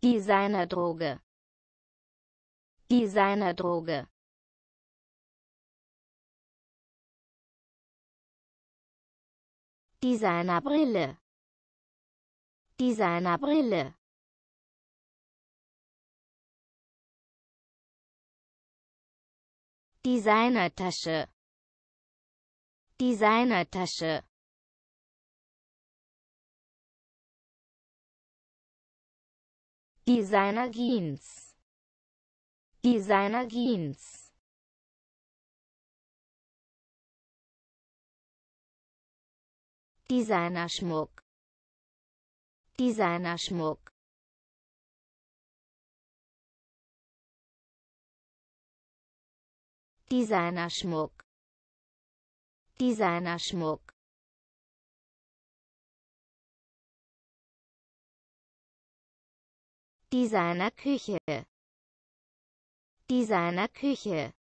Designerdroge. Designerdroge. Designerbrille. Designerbrille. Designertasche. Designertasche. Designer Jeans. Designer Jeans. Designer Schmuck. Designer Schmuck. Designer Schmuck. Designer Schmuck. Designer Küche. Designer Küche.